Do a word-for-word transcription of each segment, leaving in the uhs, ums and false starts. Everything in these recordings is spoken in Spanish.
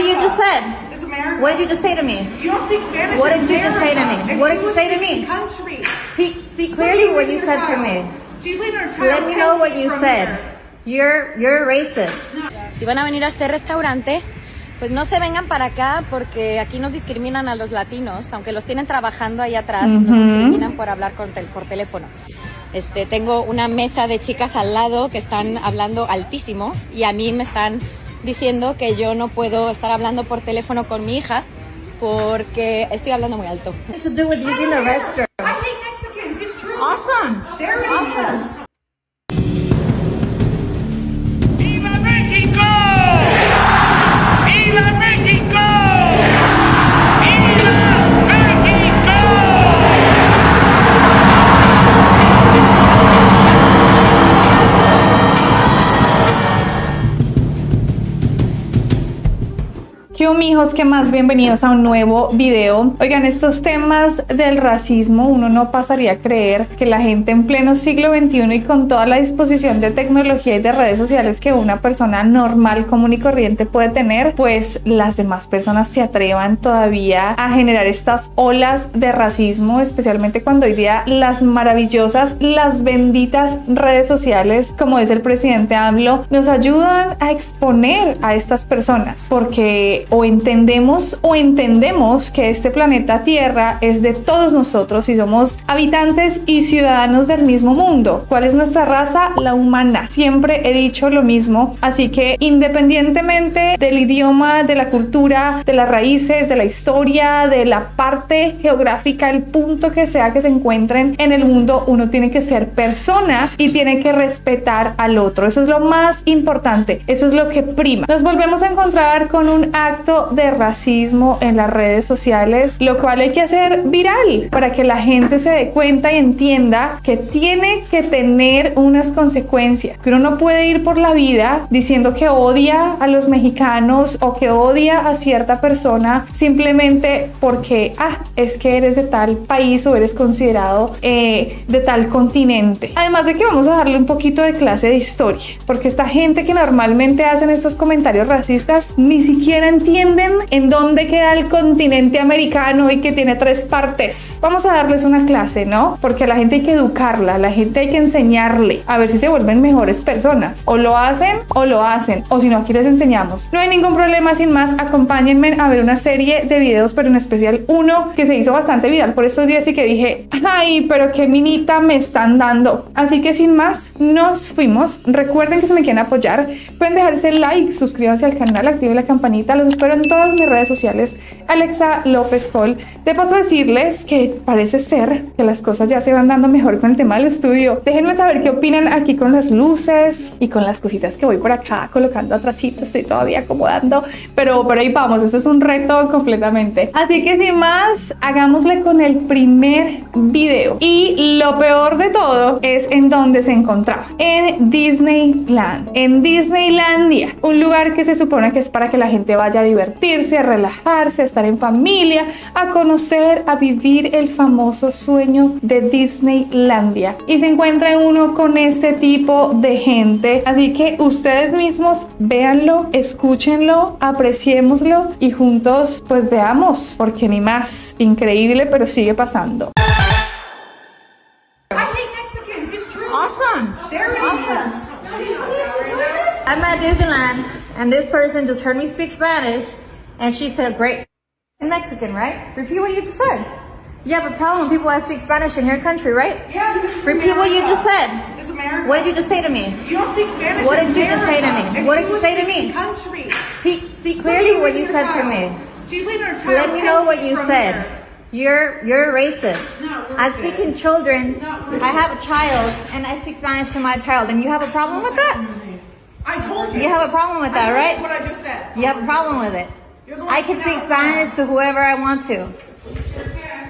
what you just said. It's America. What did you just say to me? You don't speak Spanish. What did you just say to me? What did you say to me? Country. Speak, speak clearly what you said to me. Do you leave your child? Let me know what you said. You're, you're racist. Si van a venir a este restaurante, pues no se vengan para acá porque aquí nos discriminan a los latinos, aunque los tienen trabajando ahí atrás, uh-huh. Nos discriminan por hablar con tel- por teléfono. Este, tengo una mesa de chicas al lado que están hablando altísimo y a mí me están diciendo que yo no puedo estar hablando por teléfono con mi hija porque estoy hablando muy alto. It's to do with using the restroom. I hate Mexicans. It's true. Awesome. They're awesome. ¿Qué onda, mijos? ¿Qué más? Bienvenidos a un nuevo video. Oigan, estos temas del racismo, uno no pasaría a creer que la gente en pleno siglo veintiuno y con toda la disposición de tecnología y de redes sociales que una persona normal, común y corriente puede tener, pues las demás personas se atrevan todavía a generar estas olas de racismo, especialmente cuando hoy día las maravillosas, las benditas redes sociales, como dice el presidente AMLO, nos ayudan a exponer a estas personas, porque o entendemos o entendemos que este planeta Tierra es de todos nosotros y somos habitantes y ciudadanos del mismo mundo. ¿Cuál es nuestra raza? La humana. Siempre he dicho lo mismo, así que independientemente del idioma, de la cultura, de las raíces, de la historia, de la parte geográfica, el punto que sea que se encuentren en el mundo, uno tiene que ser persona y tiene que respetar al otro. Eso es lo más importante, eso es lo que prima. Nos volvemos a encontrar con un acto de racismo en las redes sociales, lo cual hay que hacer viral para que la gente se dé cuenta y entienda que tiene que tener unas consecuencias, que uno no puede ir por la vida diciendo que odia a los mexicanos o que odia a cierta persona simplemente porque ah, es que eres de tal país o eres considerado eh, de tal continente. Además de que vamos a darle un poquito de clase de historia, porque esta gente que normalmente hacen estos comentarios racistas ni siquiera entiende entienden en dónde queda el continente americano y que tiene tres partes. Vamos a darles una clase, ¿no? Porque a la gente hay que educarla, a la gente hay que enseñarle a ver si se vuelven mejores personas. O lo hacen o lo hacen, o si no, aquí les enseñamos. No hay ningún problema, sin más, acompáñenme a ver una serie de videos, pero en especial uno que se hizo bastante viral por estos días y que dije, ay, pero qué minita me están dando. Así que sin más, nos fuimos. Recuerden que si me quieren apoyar, pueden dejar ese like, suscríbanse al canal, activen la campanita, los espero en todas mis redes sociales, Alexa López Col. De paso decirles que parece ser que las cosas ya se van dando mejor con el tema del estudio. Déjenme saber qué opinan aquí con las luces y con las cositas que voy por acá colocando atrásito. Estoy todavía acomodando, pero por ahí vamos. Esto es un reto completamente. Así que sin más, hagámosle con el primer video. Y lo peor de todo es en donde se encontraba. En Disneyland. En Disneylandia. Un lugar que se supone que es para que la gente vaya a divertirse, a relajarse, a estar en familia, a conocer, a vivir el famoso sueño de Disneylandia. Y se encuentra uno con este tipo de gente. Así que ustedes mismos véanlo, escúchenlo, apreciémoslo y juntos pues veamos, porque ni más. Increíble, pero sigue pasando. I hate Mexicans. It's true. Awesome. They're awesome. I'm at Disneyland. And this person just heard me speak Spanish, and she said, great. In Mexican, right? Repeat what you just said. You have a problem with people that speak Spanish in your country, right? Yeah, because it's Repeat America. What you just said. It's America. What did you just say to me? You don't speak Spanish. What did you just say to me? If what did you say to me? Country. Speak, speak clearly what, what you said child? To me. Do you leave your child? Let me know what you said. Here. You're you're racist. I speak in children. I have a child, and I speak Spanish to my child, and you have a problem with that? I told you. You have a problem with that, right? What I just said. You have a problem with it. I can speak Spanish to whoever I want to.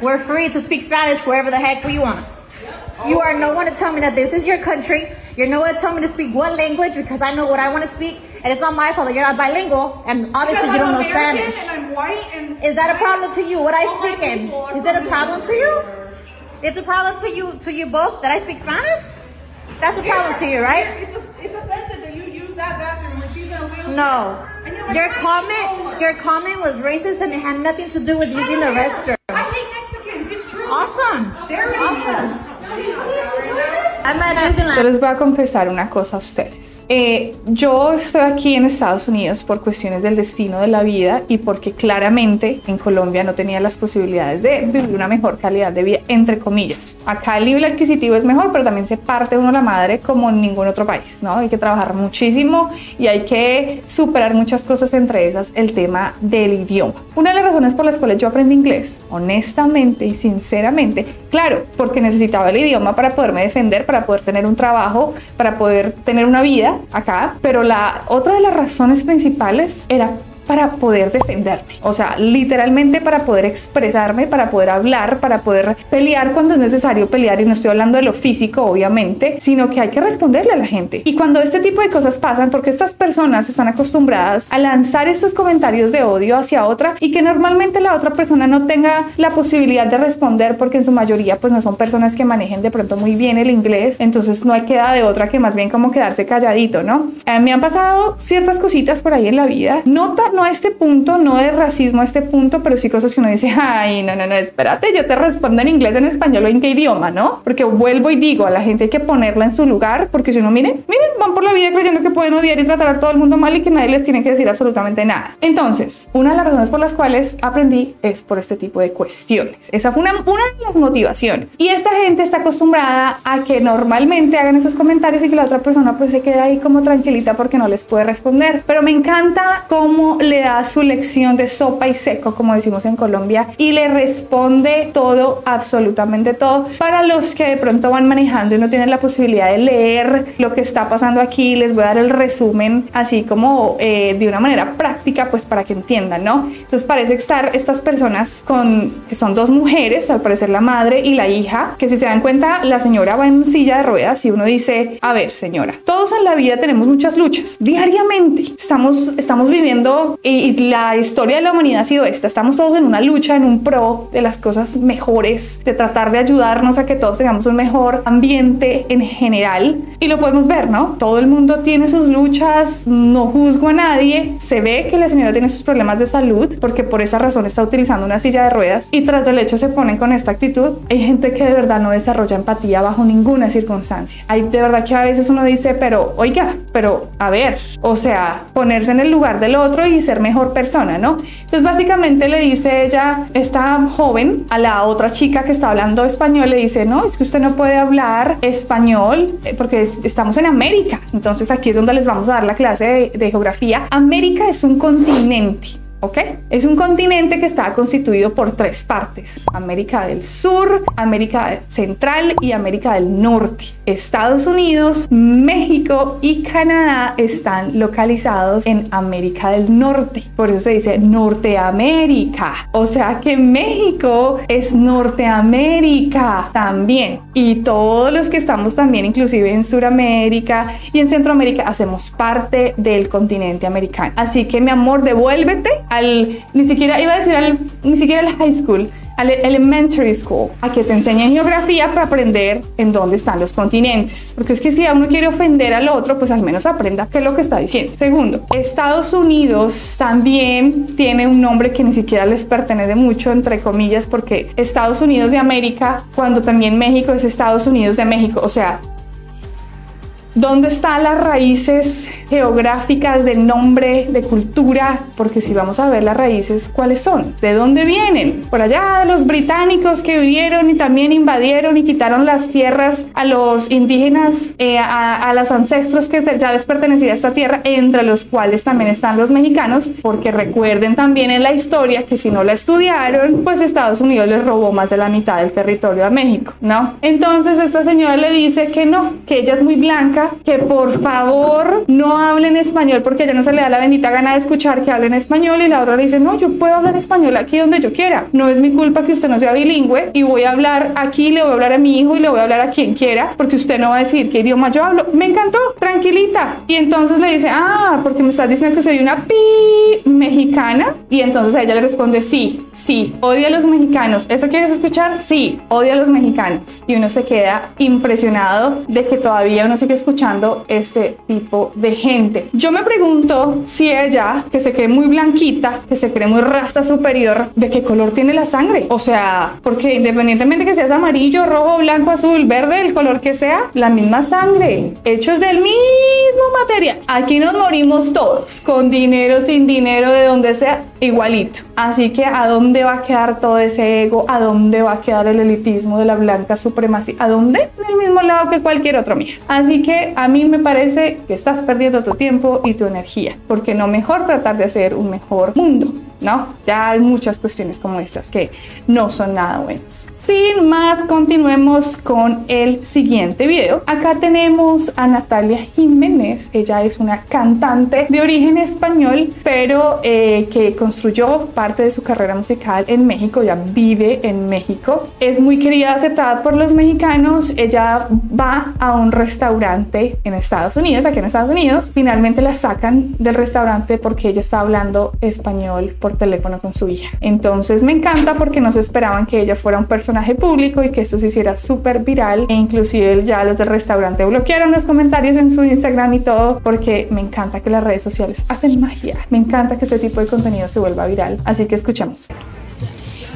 We're free to speak Spanish wherever the heck we want. You are no one to tell me that this is your country. You're no one to tell me to speak what language because I know what I want to speak. And it's not my fault that you're not bilingual and obviously you don't know Spanish. And I'm white and is that a problem to you? What I speak in? Is that a problem to you? It's a problem to you to you both that I speak Spanish? That's a problem to you, right? It's offensive that you use that bathroom when she's in a wheelchair. No. Your comment, your comment was racist and it had nothing to do with using the restroom. I hate Mexicans. It's true. Awesome. They're awesome. Yo les voy a confesar una cosa a ustedes. Eh, yo estoy aquí en Estados Unidos por cuestiones del destino de la vida y porque claramente en Colombia no tenía las posibilidades de vivir una mejor calidad de vida, entre comillas. Acá el nivel adquisitivo es mejor, pero también se parte uno la madre como en ningún otro país, ¿no? Hay que trabajar muchísimo y hay que superar muchas cosas, entre esas el tema del idioma. Una de las razones por las cuales yo aprendí inglés, honestamente y sinceramente, claro, porque necesitaba el idioma para poderme defender, para poder tener un trabajo, para poder tener una vida acá, pero la otra de las razones principales era para poder defenderme, o sea, literalmente para poder expresarme, para poder hablar, para poder pelear cuando es necesario pelear, y no estoy hablando de lo físico, obviamente, sino que hay que responderle a la gente. Y cuando este tipo de cosas pasan, porque estas personas están acostumbradas a lanzar estos comentarios de odio hacia otra y que normalmente la otra persona no tenga la posibilidad de responder, porque en su mayoría pues no son personas que manejen de pronto muy bien el inglés, entonces no hay queda de otra que más bien como quedarse calladito, ¿no? A mí me han pasado ciertas cositas por ahí en la vida, no tan a este punto, no de racismo a este punto, pero sí cosas que uno dice, ay, no, no, no, espérate, yo te respondo en inglés, en español o en qué idioma, ¿no? Porque vuelvo y digo, a la gente hay que ponerla en su lugar, porque si uno, miren, miren, van por la vida creyendo que pueden odiar y tratar a todo el mundo mal y que nadie les tiene que decir absolutamente nada. Entonces, una de las razones por las cuales aprendí es por este tipo de cuestiones. Esa fue una, una de las motivaciones. Y esta gente está acostumbrada a que normalmente hagan esos comentarios y que la otra persona pues se quede ahí como tranquilita porque no les puede responder. Pero me encanta cómo le da su lección de sopa y seco, como decimos en Colombia, y le responde todo, absolutamente todo. Para los que de pronto van manejando y no tienen la posibilidad de leer lo que está pasando aquí, les voy a dar el resumen así como eh, de una manera práctica, pues para que entiendan, ¿no? Entonces parece estar estas personas con, que son dos mujeres, al parecer la madre y la hija, que si se dan cuenta, la señora va en silla de ruedas y uno dice, a ver señora, todos en la vida tenemos muchas luchas, diariamente, estamos, estamos viviendo y la historia de la humanidad ha sido esta, estamos todos en una lucha, en un pro de las cosas mejores, de tratar de ayudarnos a que todos tengamos un mejor ambiente en general, y lo podemos ver, ¿no? Todo el mundo tiene sus luchas, no juzgo a nadie. Se ve que la señora tiene sus problemas de salud porque por esa razón está utilizando una silla de ruedas, y tras del hecho se ponen con esta actitud. Hay gente que de verdad no desarrolla empatía bajo ninguna circunstancia. Hay de verdad que a veces uno dice, pero oiga, pero a ver, o sea, ponerse en el lugar del otro y ser mejor persona, ¿no? Entonces básicamente le dice ella, esta joven, a la otra chica que está hablando español, le dice, no, es que usted no puede hablar español porque estamos en América. Entonces aquí es donde les vamos a dar la clase de, de geografía. América es un continente, ¿ok? Es un continente que está constituido por tres partes: América del Sur, América Central y América del Norte. Estados Unidos, México y Canadá están localizados en América del Norte. Por eso se dice Norteamérica. O sea que México es Norteamérica también. Y todos los que estamos también, inclusive en Sudamérica y en Centroamérica, hacemos parte del continente americano. Así que, mi amor, devuélvete al, ni siquiera iba a decir al, ni siquiera al high school, al elementary school, a que te enseñen geografía para aprender en dónde están los continentes, porque es que si a uno quiere ofender al otro, pues al menos aprenda qué es lo que está diciendo. Segundo, Estados Unidos también tiene un nombre que ni siquiera les pertenece mucho, entre comillas, porque Estados Unidos de América, cuando también México es Estados Unidos de México, o sea, ¿dónde están las raíces geográficas de nombre, de cultura? Porque si vamos a ver las raíces, ¿cuáles son? ¿De dónde vienen? Por allá, los británicos que vinieron y también invadieron y quitaron las tierras a los indígenas, eh, a, a los ancestros que ya les pertenecía a esta tierra, entre los cuales también están los mexicanos, porque recuerden también en la historia que si no la estudiaron, pues Estados Unidos les robó más de la mitad del territorio a México, ¿no? Entonces esta señora le dice que no, que ella es muy blanca, que por favor no hablen español porque ya no se le da la bendita gana de escuchar que hablen español, y la otra le dice, no, yo puedo hablar español aquí donde yo quiera, no es mi culpa que usted no sea bilingüe, y voy a hablar aquí, le voy a hablar a mi hijo y le voy a hablar a quien quiera, porque usted no va a decir qué idioma yo hablo. Me encantó, tranquilita. Y entonces le dice, ah, porque me estás diciendo que soy una pi mexicana, y entonces a ella le responde, sí, sí, odio a los mexicanos, ¿eso quieres escuchar? Sí, odio a los mexicanos. Y uno se queda impresionado de que todavía uno sigue escuchando escuchando este tipo de gente. Yo me pregunto si ella, que se cree muy blanquita, que se cree muy raza superior, ¿de qué color tiene la sangre? O sea, porque independientemente que seas amarillo, rojo, blanco, azul, verde, el color que sea, la misma sangre, hechos del mismo material. Aquí nos morimos todos, con dinero, sin dinero, de donde sea, igualito. Así que, ¿a dónde va a quedar todo ese ego? ¿A dónde va a quedar el elitismo de la blanca supremacía? ¿A dónde? En el mismo lado que cualquier otro mía. Así que a mí me parece que estás perdiendo tu tiempo y tu energía, porque no mejor tratar de hacer un mejor mundo. No, ya hay muchas cuestiones como estas que no son nada buenas. Sin más, continuemos con el siguiente video. Acá tenemos a Natalia Jiménez. Ella es una cantante de origen español, pero eh, que construyó parte de su carrera musical en México. Ella vive en México. Es muy querida, aceptada por los mexicanos. Ella va a un restaurante en Estados Unidos, aquí en Estados Unidos. Finalmente la sacan del restaurante porque ella está hablando español por teléfono con su hija. Entonces me encanta porque no se esperaban que ella fuera un personaje público y que esto se hiciera súper viral, e inclusive ya los del restaurante bloquearon los comentarios en su Instagram y todo, porque me encanta que las redes sociales hacen magia. Me encanta que este tipo de contenido se vuelva viral, así que escuchamos.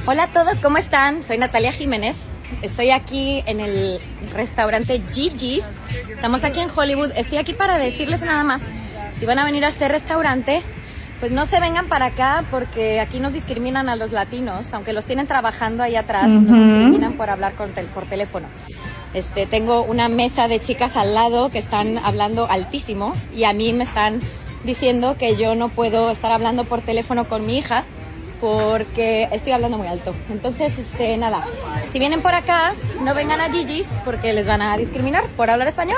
Hola a todos, ¿cómo están? Soy Natalia Jiménez. Estoy aquí en el restaurante Gigi's. Estamos aquí en Hollywood. Estoy aquí para decirles nada más, si van a venir a este restaurante, pues no se vengan para acá, porque aquí nos discriminan a los latinos, aunque los tienen trabajando ahí atrás, uh-huh. Nos discriminan por hablar con tel- por teléfono. Este, tengo una mesa de chicas al lado que están hablando altísimo y a mí me están diciendo que yo no puedo estar hablando por teléfono con mi hija porque estoy hablando muy alto. Entonces, este, nada, si vienen por acá, no vengan a Gigi's porque les van a discriminar por hablar español.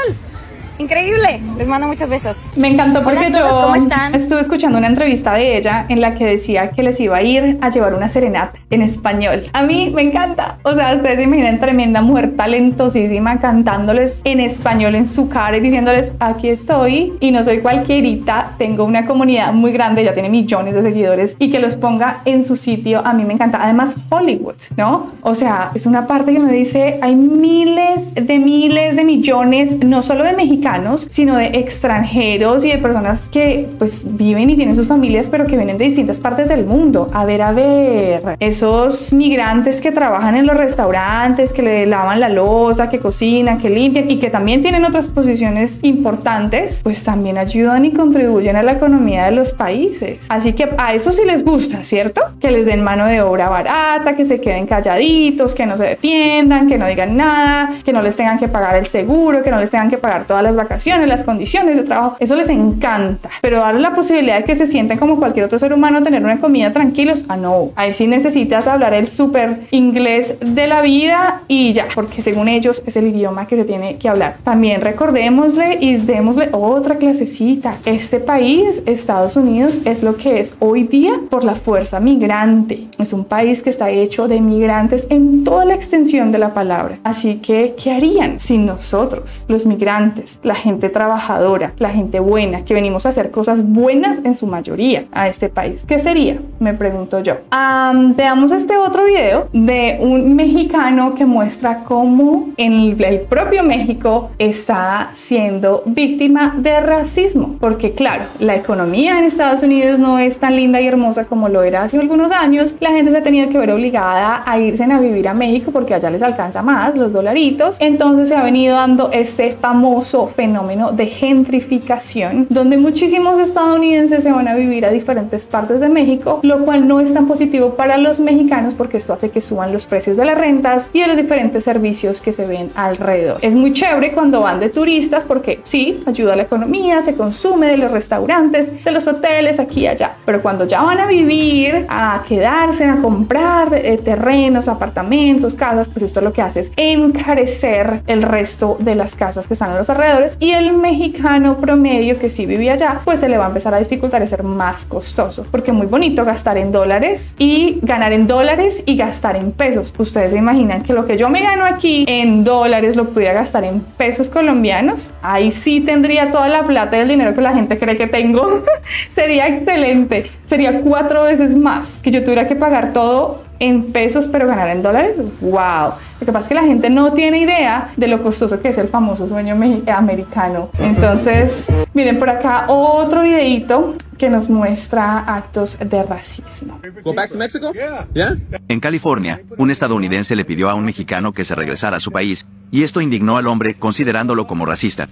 Increíble, les mando muchos besos. Me encantó porque todos, yo estuve escuchando una entrevista de ella en la que decía que les iba a ir a llevar una serenata en español. A mí me encanta, o sea, ustedes se imaginan, tremenda mujer talentosísima cantándoles en español en su cara y diciéndoles aquí estoy y no soy cualquierita, tengo una comunidad muy grande, ya tiene millones de seguidores, y que los ponga en su sitio. A mí me encanta, además Hollywood, ¿no? O sea, es una parte que uno dice, hay miles de miles de millones, no solo de mexicanos, sino de extranjeros y de personas que pues viven y tienen sus familias pero que vienen de distintas partes del mundo. A ver, a ver, esos migrantes que trabajan en los restaurantes, que le lavan la loza, que cocinan, que limpian y que también tienen otras posiciones importantes, pues también ayudan y contribuyen a la economía de los países. Así que a eso sí les gusta, ¿cierto? Que les den mano de obra barata, que se queden calladitos, que no se defiendan, que no digan nada, que no les tengan que pagar el seguro, que no les tengan que pagar todas las vacaciones, las condiciones de trabajo. Eso les encanta, pero darles la posibilidad de que se sientan como cualquier otro ser humano, tener una comida tranquilos, ah no, ahí sí necesitas hablar el súper inglés de la vida y ya, porque según ellos es el idioma que se tiene que hablar. También recordémosle y démosle otra clasecita, este país, Estados Unidos, es lo que es hoy día por la fuerza migrante. Es un país que está hecho de migrantes en toda la extensión de la palabra. Así que, ¿qué harían sin nosotros, los migrantes? La gente trabajadora, la gente buena, que venimos a hacer cosas buenas en su mayoría a este país. ¿Qué sería? Me pregunto yo. Um, veamos este otro video de un mexicano que muestra cómo en el, el propio México está siendo víctima de racismo. Porque claro, la economía en Estados Unidos no es tan linda y hermosa como lo era hace algunos años. La gente se ha tenido que ver obligada a irse a vivir a México porque allá les alcanza más los dolaritos. Entonces se ha venido dando este famoso fenómeno de gentrificación, donde muchísimos estadounidenses se van a vivir a diferentes partes de México, lo cual no es tan positivo para los mexicanos porque esto hace que suban los precios de las rentas y de los diferentes servicios que se ven alrededor. Es muy chévere cuando van de turistas porque sí, ayuda a la economía, se consume de los restaurantes, de los hoteles, aquí y allá, pero cuando ya van a vivir, a quedarse, a comprar eh, terrenos, apartamentos, casas, pues esto lo que hace es encarecer el resto de las casas que están a los alrededores, y el mexicano promedio que sí vivía allá, pues se le va a empezar a dificultar y ser más costoso, porque es muy bonito gastar en dólares y ganar en dólares y gastar en pesos. Ustedes se imaginan que lo que yo me gano aquí en dólares lo pudiera gastar en pesos colombianos. Ahí sí tendría toda la plata y el dinero que la gente cree que tengo. Sería excelente. sería cuatro veces más. Que yo tuviera que pagar todo en pesos pero ganar en dólares. ¡Wow! Lo que pasa es que la gente no tiene idea de lo costoso que es el famoso sueño americano. Entonces, miren por acá otro videíto que nos muestra actos de racismo. Go back to Mexico? Yeah. Yeah. En California, un estadounidense le pidió a un mexicano que se regresara a su país, y esto indignó al hombre considerándolo como racista.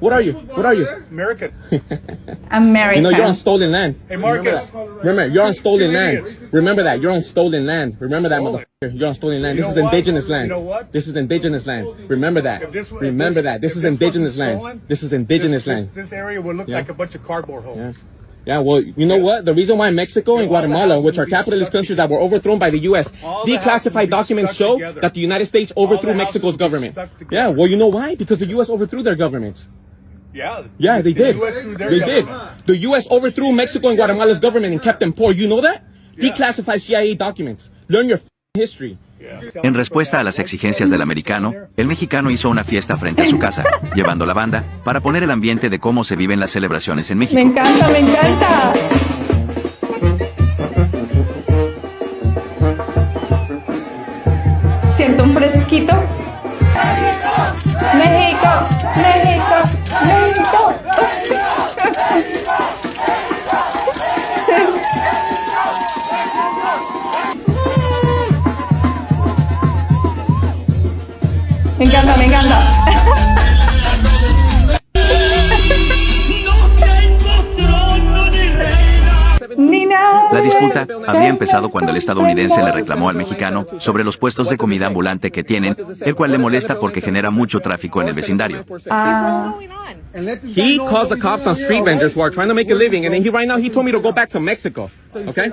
What are you? What are you? American. American. You know, you're on stolen land. Hey, Marcus. Remember, you're on stolen land. Remember that. You're on stolen land. Remember that, motherfucker. You're on stolen land. This is indigenous land. This is indigenous land. Remember that. Remember that. This is indigenous land. This is indigenous land. This area would look like a bunch of cardboard holes. Yeah, well, you know what? The reason why Mexico and Guatemala, which are capitalist countries that were overthrown by the U S, declassified documents show that the United States overthrew Mexico's government. Yeah, well, you know why? Because the U S overthrew their governments. Yeah, yeah, they did. They did. The U S overthrew Mexico and Guatemala's government and kept them poor. You know that? Declassified C I A documents. Learn your history. En respuesta a las exigencias del americano, el mexicano hizo una fiesta frente a su casa, llevando la banda para poner el ambiente de cómo se viven las celebraciones en México. Me encanta, me encanta. Siento un fresquito. México, México, México. Me encanta, me encanta. La disputa había empezado cuando el estadounidense le reclamó al mexicano sobre los puestos de comida ambulante que tienen, el cual le molesta porque genera mucho tráfico en el vecindario. Ah. He called the cops on street vendors who are trying to make a living, and then he right now he told me to go back to Mexico. Okay?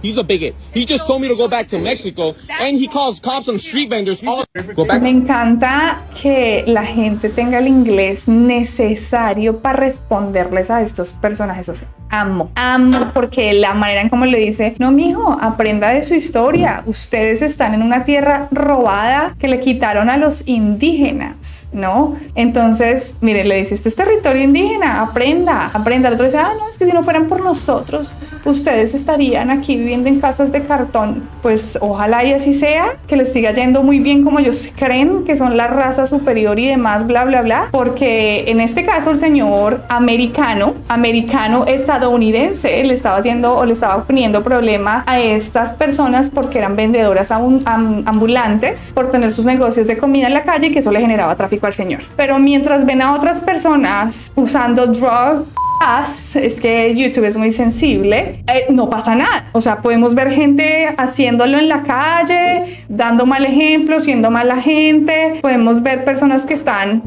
He's a bigot. He just told me to go back to Mexico, and he calls cops on street vendors. All... Go back. Me encanta que la gente tenga el inglés necesario para responderles a estos personajes. O sea, amo, amo, porque la manera en como le dice, no, mijo, aprenda de su historia. Ustedes están en una tierra robada que le quitaron a los indígenas, ¿no? Entonces, miren, le dice, este es territorio indígena, aprenda, aprenda. El otro dice, ah, no, es que si no fueran por nosotros, ustedes estarían aquí viviendo en casas de cartón. Pues ojalá y así sea, que les siga yendo muy bien como ellos creen, que son la raza superior y demás, bla, bla, bla. Porque en este caso el señor americano, americano estadounidense, le estaba haciendo o le estaba poniendo problema a estas personas porque eran vendedoras ambulantes, por tener sus negocios de comida en la calle, y que eso le generaba tráfico al señor. Pero mientras ven a otras personas, personas usando drug, es que YouTube es muy sensible, eh, no pasa nada. O sea, podemos ver gente haciéndolo en la calle, dando mal ejemplo, siendo mala gente. Podemos ver personas que están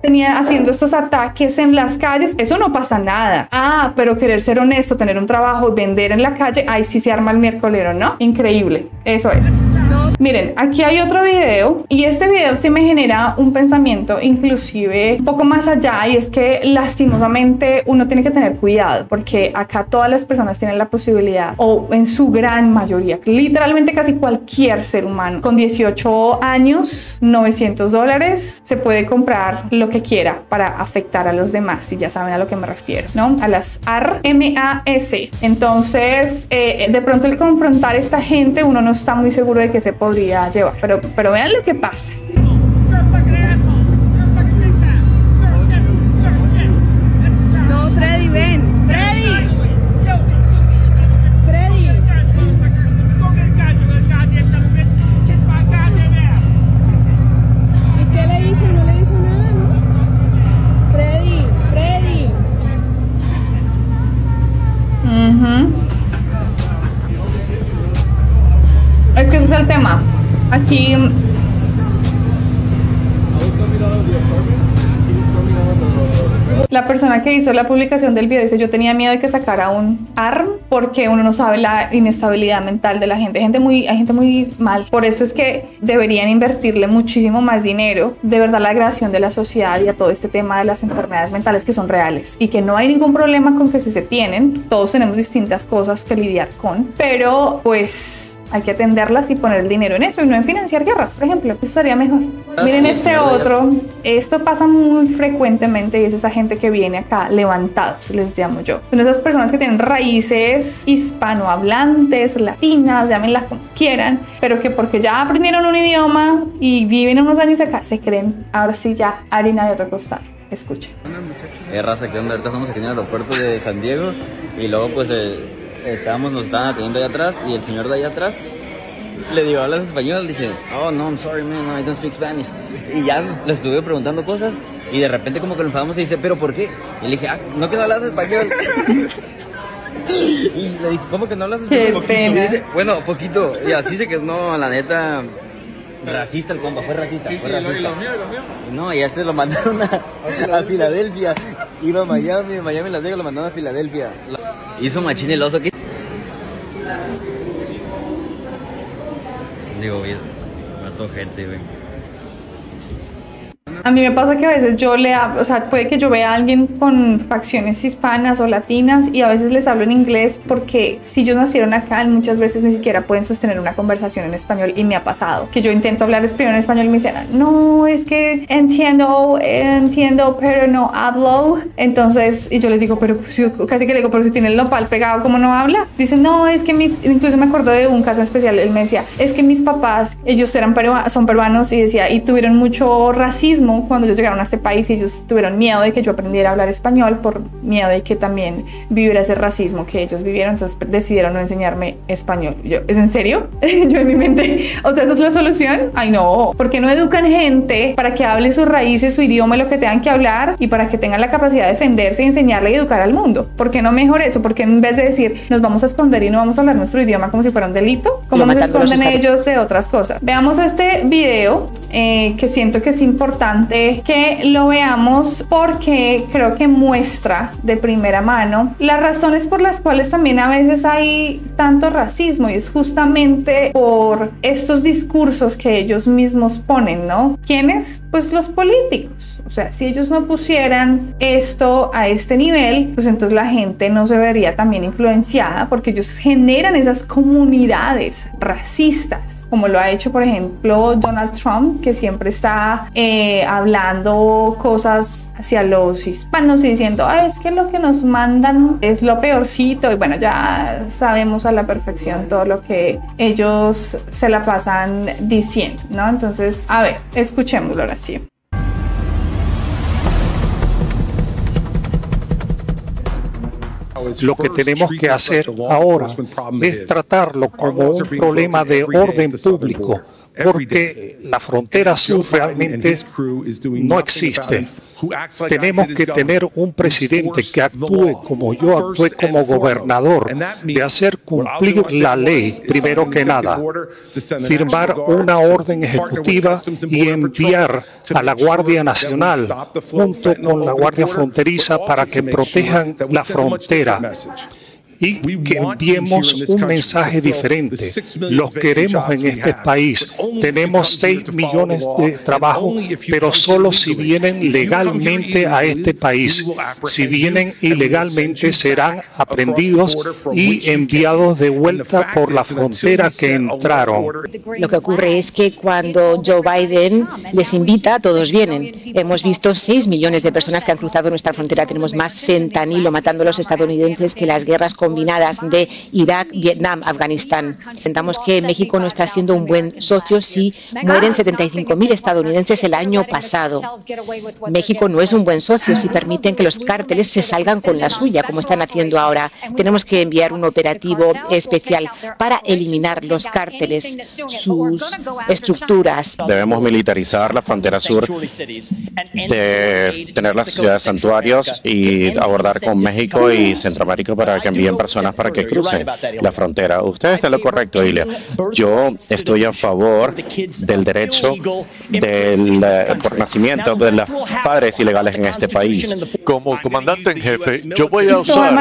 tenía haciendo estos ataques en las calles, eso no pasa nada. Ah, pero querer ser honesto, tener un trabajo, vender en la calle, ahí sí se arma el miércolero, ¿no? Increíble, eso es. Miren, aquí hay otro video, y este video sí me genera un pensamiento inclusive un poco más allá, y es que lastimosamente uno tiene que tener cuidado, porque acá todas las personas tienen la posibilidad, o en su gran mayoría, literalmente casi cualquier ser humano, con dieciocho años, novecientos dólares, se puede comprar lo que quiera para afectar a los demás, y ya saben a lo que me refiero, ¿no? A las armas. Entonces, eh, de pronto el confrontar a esta gente, uno no está muy seguro de que se podría llevar, pero, pero vean lo que pasa. No, Freddy, ven. Freddy. Freddy. ¿Y qué le hizo? No le hizo nada. Freddy, Freddy. Uh-huh. Es que ese es el tema. Aquí... La persona que hizo la publicación del video dice, yo tenía miedo de que sacara un arm porque uno no sabe la inestabilidad mental de la gente. Hay gente muy, hay gente muy mal. Por eso es que deberían invertirle muchísimo más dinero, de verdad, a la creación de la sociedad y a todo este tema de las enfermedades mentales que son reales y que no hay ningún problema con que si se tienen. Todos tenemos distintas cosas que lidiar con, pero pues hay que atenderlas y poner el dinero en eso y no en financiar guerras, por ejemplo. Eso sería mejor. Ah, miren este otro. Esto pasa muy frecuentemente y es esa gente que viene acá levantados, les llamo yo. Son esas personas que tienen raíces hispanohablantes, latinas, llámenlas como quieran, pero que porque ya aprendieron un idioma y viven unos años acá, se creen ahora sí ya harina de otro costal. Escuchen. Eh, raza, ¿qué onda? Ahorita estamos aquí en el aeropuerto de San Diego y luego pues... Eh... Estábamos, nos estaban atendiendo allá atrás y el señor de allá atrás le digo, ¿hablas español? Dice, oh no, I'm sorry man, no, I don't speak Spanish. Y ya le estuve preguntando cosas y de repente como que nos enfadamos y dice, ¿pero por qué? Y le dije, ah, no que no hablas español. Y le dije, ¿cómo que no hablas español? Y dice, bueno, poquito. Y así se quedó, no, la neta... Racista el compa, fue racista. Sí, fue sí, racista. Y los míos, los míos. No, y a este lo mandaron a, a, a Filadelfia. Iba a Miami, de Miami Las Vegas lo mandaron a Filadelfia. Hizo machín el oso que... Digo, mató gente, güey. A mí me pasa que a veces yo le hablo, o sea, puede que yo vea a alguien con facciones hispanas o latinas y a veces les hablo en inglés porque si ellos nacieron acá, muchas veces ni siquiera pueden sostener una conversación en español y me ha pasado que yo intento hablar español en español y me dicen, no, es que entiendo, entiendo, pero no hablo. Entonces, y yo les digo, pero casi que le digo, pero si tiene el nopal pegado, ¿cómo no habla? Dicen, no, es que mis, incluso me acuerdo de un caso especial, él me decía, es que mis papás, ellos eran peruanos, son peruanos y decía, y tuvieron mucho racismo cuando ellos llegaron a este país y ellos tuvieron miedo de que yo aprendiera a hablar español por miedo de que también viviera ese racismo que ellos vivieron, entonces decidieron no enseñarme español. Yo, ¿es en serio? Yo en mi mente, o sea, ¿esa es la solución? Ay no, porque no educan gente para que hablen sus raíces, su idioma, lo que tengan que hablar y para que tengan la capacidad de defenderse y enseñarle y educar al mundo. ¿Por qué no mejor eso? Porque en vez de decir nos vamos a esconder y no vamos a hablar nuestro idioma como si fuera un delito, ¿cómo nos esconden ellos de otras cosas? Veamos este video eh, que siento que es importante que lo veamos porque creo que muestra de primera mano las razones por las cuales también a veces hay tanto racismo y es justamente por estos discursos que ellos mismos ponen, ¿no? ¿Quiénes? Pues los políticos. O sea, si ellos no pusieran esto a este nivel, pues entonces la gente no se vería también influenciada porque ellos generan esas comunidades racistas, como lo ha hecho, por ejemplo, Donald Trump, que siempre está... Eh, hablando cosas hacia los hispanos y diciendo, ah, es que lo que nos mandan es lo peorcito y bueno, ya sabemos a la perfección todo lo que ellos se la pasan diciendo, ¿no? Entonces, a ver, escuchémoslo ahora sí. Lo que tenemos que hacer ahora es tratarlo como un problema de orden público, porque la frontera sur realmente no existe. Tenemos que tener un presidente que actúe como yo actué como gobernador, de hacer cumplir la ley, primero que nada, firmar una orden ejecutiva y enviar a la Guardia Nacional junto con la Guardia Fronteriza para que protejan la frontera. Y que enviemos un mensaje diferente. Los queremos en este país. Tenemos seis millones de trabajo, pero solo si vienen legalmente a este país. Si vienen ilegalmente, serán aprendidos y enviados de vuelta por la frontera que entraron. Lo que ocurre es que cuando Joe Biden les invita, todos vienen. Hemos visto seis millones de personas que han cruzado nuestra frontera. Tenemos más fentanilo matando a los estadounidenses que las guerras con combinadas de Irak, Vietnam, Afganistán. Intentamos que México no está siendo un buen socio si mueren setenta y cinco mil estadounidenses el año pasado. México no es un buen socio si permiten que los cárteles se salgan con la suya, como están haciendo ahora. Tenemos que enviar un operativo especial para eliminar los cárteles, sus estructuras. Debemos militarizar la frontera sur, de tener las ciudades santuarios y abordar con México y Centroamérica para que envíen personas para que crucen la frontera. Usted está en lo correcto, Ilia. Yo estoy a favor del derecho del, por nacimiento de los padres ilegales en este país. Como comandante en jefe, yo voy a usar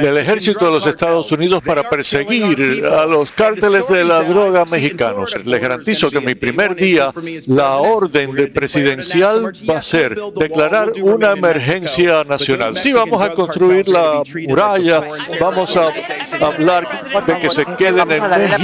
el ejército de los Estados Unidos para perseguir a los cárteles de la droga mexicanos. Les garantizo que mi primer día, la orden de presidencial va a ser declarar una emergencia nacional. Sí, vamos a construir la muralla. Vamos a hablar de que se queden en México.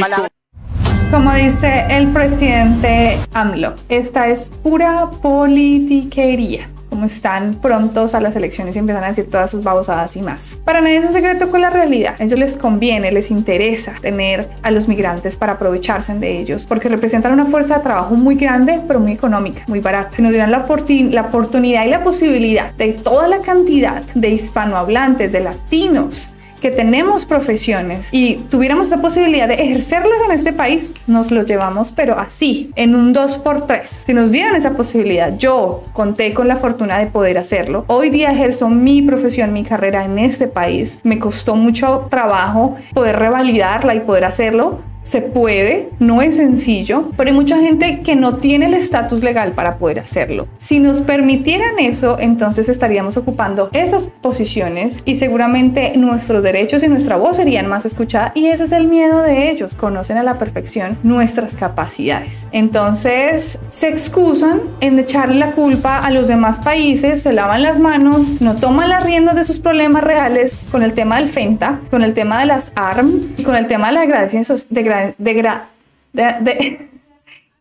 Como dice el presidente AMLO, esta es pura politiquería. Como están prontos a las elecciones y empiezan a decir todas sus babosadas y más. Para nadie es un secreto con la realidad. A ellos les conviene, les interesa tener a los migrantes para aprovecharse de ellos, porque representan una fuerza de trabajo muy grande, pero muy económica, muy barata. Nos dieran la, oportun- la oportunidad y la posibilidad de toda la cantidad de hispanohablantes, de latinos, que tenemos profesiones y tuviéramos esa posibilidad de ejercerlas en este país, nos lo llevamos, pero así, en un dos por tres. Si nos dieran esa posibilidad, yo conté con la fortuna de poder hacerlo. Hoy día ejerzo mi profesión, mi carrera en este país. Me costó mucho trabajo poder revalidarla y poder hacerlo. Se puede, no es sencillo, pero hay mucha gente que no tiene el estatus legal para poder hacerlo. Si nos permitieran eso, entonces estaríamos ocupando esas posiciones y seguramente nuestros derechos y nuestra voz serían más escuchada, y ese es el miedo de ellos. Conocen a la perfección nuestras capacidades. Entonces se excusan en echarle la culpa a los demás países, se lavan las manos, no toman las riendas de sus problemas reales con el tema del FENTA, con el tema de las A R M y con el tema de la degradación social. De gra de, de,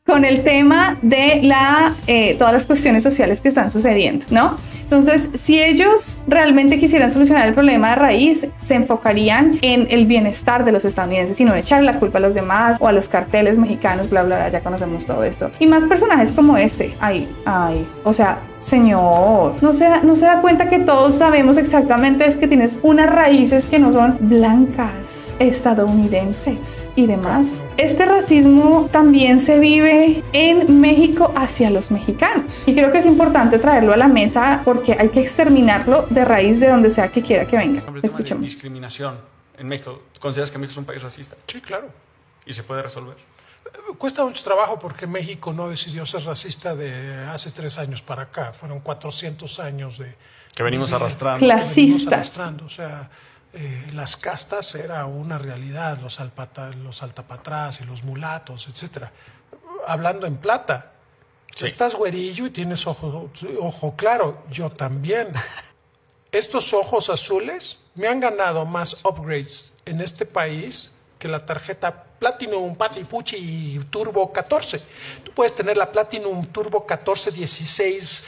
con el tema de la, eh, todas las cuestiones sociales que están sucediendo, ¿no? Entonces, si ellos realmente quisieran solucionar el problema de raíz, se enfocarían en el bienestar de los estadounidenses y no echar la culpa a los demás o a los carteles mexicanos, bla, bla, bla, ya conocemos todo esto. Y más personajes como este. Ay, ay, o sea... Señor, ¿no se, da, no se da cuenta que todos sabemos exactamente es que tienes unas raíces que no son blancas, estadounidenses y demás? Este racismo también se vive en México hacia los mexicanos. Y creo que es importante traerlo a la mesa porque hay que exterminarlo de raíz de donde sea que quiera que venga. Escuchemos. Discriminación en México. ¿Consideras que México es un país racista? Sí, claro. ¿Y se puede resolver? Cuesta mucho trabajo porque México no decidió ser racista de hace tres años para acá. Fueron cuatrocientos años de... Que venimos de, arrastrando. Clasistas. Arrastrando. O sea, eh, las castas era una realidad, los, alpata, los altapatrás y los mulatos, etcétera. Hablando en plata. Sí. Estás güerillo y tienes ojo, ojo claro. Yo también. Estos ojos azules me han ganado más upgrades en este país que la tarjeta Platinum, Patipuchi y Turbo catorce. Tú puedes tener la Platinum Turbo catorce, dieciséis,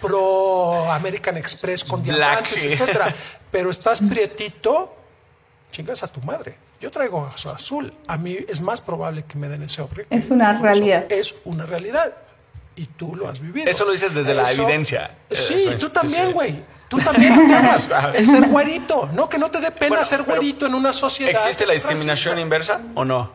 Pro American Express con Black diamantes, etcétera. Pero estás prietito, chingas a tu madre. Yo traigo azul. A mí es más probable que me den ese hombre. Es una realidad. Es una realidad. Y tú lo has vivido. Eso lo dices desde Eso, la evidencia. Sí, eh, tú también, güey. Sí, sí. Tú también no te amas, el ser güerito, no, que no te dé pena bueno, ser güerito en una sociedad. ¿Existe la discriminación racista inversa o no?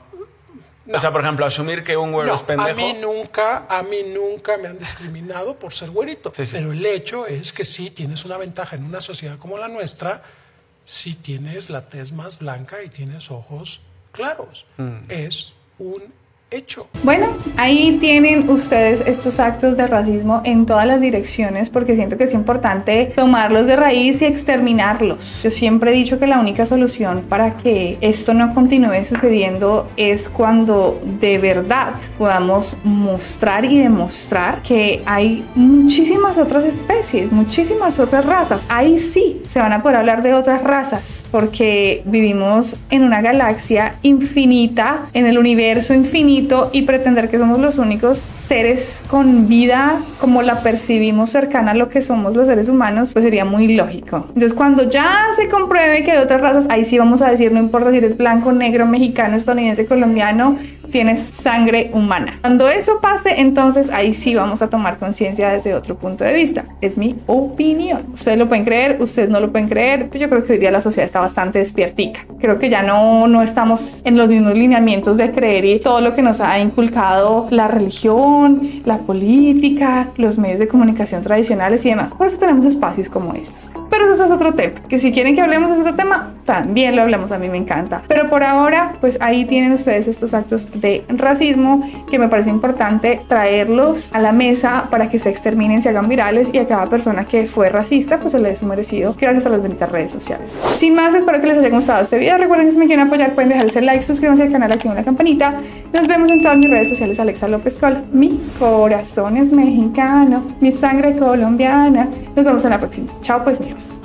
No? O sea, por ejemplo, asumir que un güero no, es pendejo. A mí nunca, a mí nunca me han discriminado por ser güerito. Sí, sí. Pero el hecho es que sí tienes una ventaja en una sociedad como la nuestra, si tienes la tez más blanca y tienes ojos claros. Mm. Es un hecho. Bueno, ahí tienen ustedes estos actos de racismo en todas las direcciones, porque siento que es importante tomarlos de raíz y exterminarlos. Yo siempre he dicho que la única solución para que esto no continúe sucediendo es cuando de verdad podamos mostrar y demostrar que hay muchísimas otras especies, muchísimas otras razas. Ahí sí se van a poder hablar de otras razas, porque vivimos en una galaxia infinita, en el universo infinito, y pretender que somos los únicos seres con vida como la percibimos cercana a lo que somos los seres humanos, pues sería muy lógico. Entonces, cuando ya se compruebe que hay otras razas, ahí sí vamos a decir, no importa si eres blanco, negro, mexicano, estadounidense, colombiano, tienes sangre humana. Cuando eso pase, entonces ahí sí vamos a tomar conciencia desde otro punto de vista. Es mi opinión. Ustedes lo pueden creer, ustedes no lo pueden creer, pero yo creo que hoy día la sociedad está bastante despiertica. Creo que ya no, no estamos en los mismos lineamientos de creer y todo lo que nos ha inculcado la religión, la política, los medios de comunicación tradicionales y demás. Por eso tenemos espacios como estos. Pero eso es otro tema, que si quieren que hablemos de ese tema, también lo hablamos, a mí me encanta. Pero por ahora, pues ahí tienen ustedes estos actos de racismo que me parece importante traerlos a la mesa para que se exterminen, se hagan virales y a cada persona que fue racista, pues se le dé su merecido gracias a las bonitas redes sociales. Sin más, espero que les haya gustado este video. Recuerden que si me quieren apoyar pueden dejar ese like, suscríbanse al canal, activen la campanita. Nos vemos en todas mis redes sociales. Alexa López Col. Mi corazón es mexicano, mi sangre colombiana. Nos vemos en la próxima. Chao pues míos.